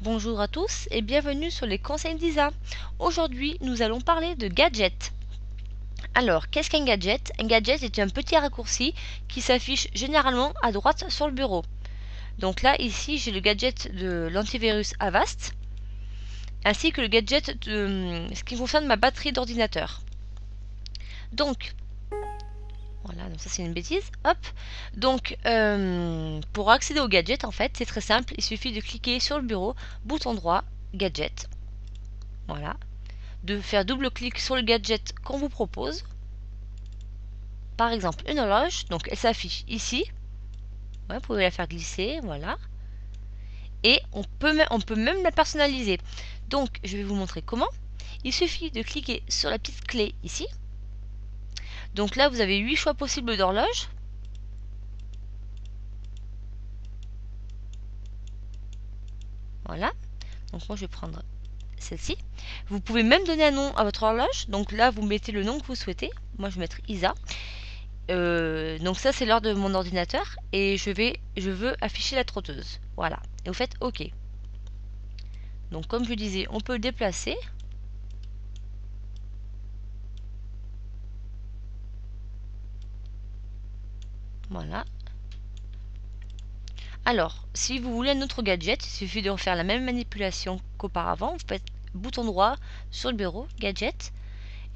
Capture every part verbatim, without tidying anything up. Bonjour à tous et bienvenue sur les conseils d'Isa. Aujourd'hui, nous allons parler de gadgets. Alors, qu'est-ce qu'un gadget? Un gadget est un petit raccourci qui s'affiche généralement à droite sur le bureau. Donc là, ici, j'ai le gadget de l'antivirus Avast, ainsi que le gadget de ce qui concerne ma batterie d'ordinateur. Donc, voilà, donc ça c'est une bêtise, hop. Donc, euh, pour accéder au gadget, en fait, c'est très simple, il suffit de cliquer sur le bureau, bouton droit, gadget. Voilà, de faire double-clic sur le gadget qu'on vous propose. Par exemple, une horloge, donc elle s'affiche ici. Ouais, vous pouvez la faire glisser, voilà. Et on peut, on peut même la personnaliser. Donc, je vais vous montrer comment. Il suffit de cliquer sur la petite clé ici. Donc là, vous avez huit choix possibles d'horloge. Voilà. Donc moi, je vais prendre celle-ci. Vous pouvez même donner un nom à votre horloge. Donc là, vous mettez le nom que vous souhaitez. Moi, je vais mettre Isa. Euh, donc ça, c'est l'heure de mon ordinateur. Et je, vais, je veux afficher la trotteuse. Voilà. Et vous faites OK. Donc comme je disais, on peut le déplacer. Voilà. Alors, si vous voulez un autre gadget, il suffit de refaire la même manipulation qu'auparavant. Vous faites bouton droit sur le bureau, gadget.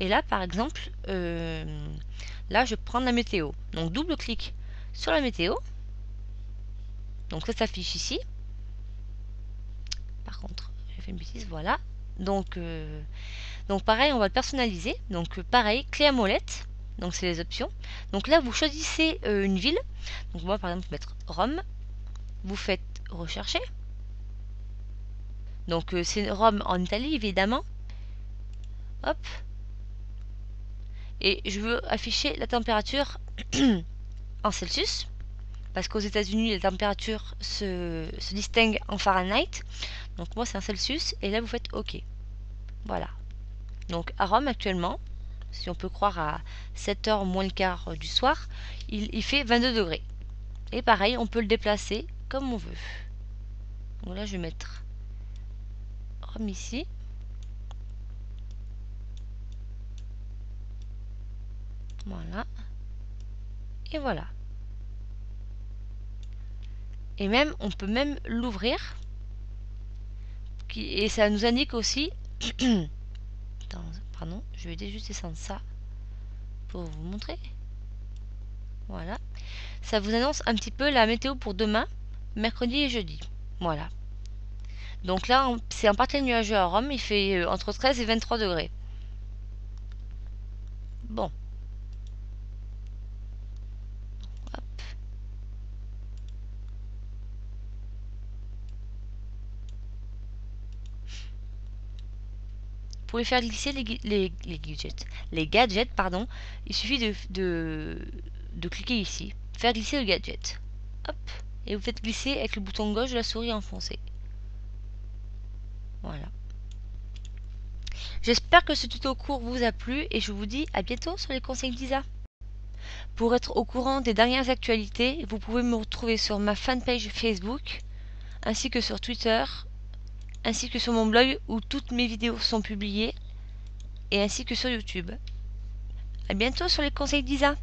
Et là, par exemple, euh, là, je prends la météo. Donc, double-clic sur la météo. Donc, ça s'affiche ici. Par contre, j'ai fait une bêtise, voilà. Donc, euh, donc, pareil, on va le personnaliser. Donc, pareil, clé à molette. Donc c'est les options. Donc là vous choisissez euh, une ville. Donc moi par exemple je vais mettre Rome. Vous faites rechercher. Donc euh, c'est Rome en Italie évidemment. Hop. Et je veux afficher la température en Celsius. Parce qu'aux États-Unis la température se, se distingue en Fahrenheit. Donc moi c'est en Celsius. Et là vous faites OK. Voilà. Donc à Rome actuellement, si on peut croire à sept heures moins le quart du soir, il, il fait vingt-deux degrés. Et pareil, on peut le déplacer comme on veut. Donc là, je vais mettre Rome ici. Voilà. Et voilà. Et même, on peut même l'ouvrir. Et ça nous indique aussi... Attends, pardon, je vais juste descendre ça pour vous montrer. Voilà. Ça vous annonce un petit peu la météo pour demain, mercredi et jeudi. Voilà. Donc là, c'est en partie nuageux à Rome. Il fait entre treize et vingt-trois degrés. Bon. Hop. Vous pouvez faire glisser les, les, les gadgets. Les gadgets, pardon. Il suffit de, de, de cliquer ici. Faire glisser le gadget. Hop. Et vous faites glisser avec le bouton gauche de la souris enfoncée. Voilà. J'espère que ce tuto court vous a plu et je vous dis à bientôt sur les conseils d'Isa. Pour être au courant des dernières actualités, vous pouvez me retrouver sur ma fanpage Facebook, ainsi que sur Twitter, ainsi que sur mon blog où toutes mes vidéos sont publiées, et ainsi que sur YouTube. A bientôt sur les conseils d'Isa.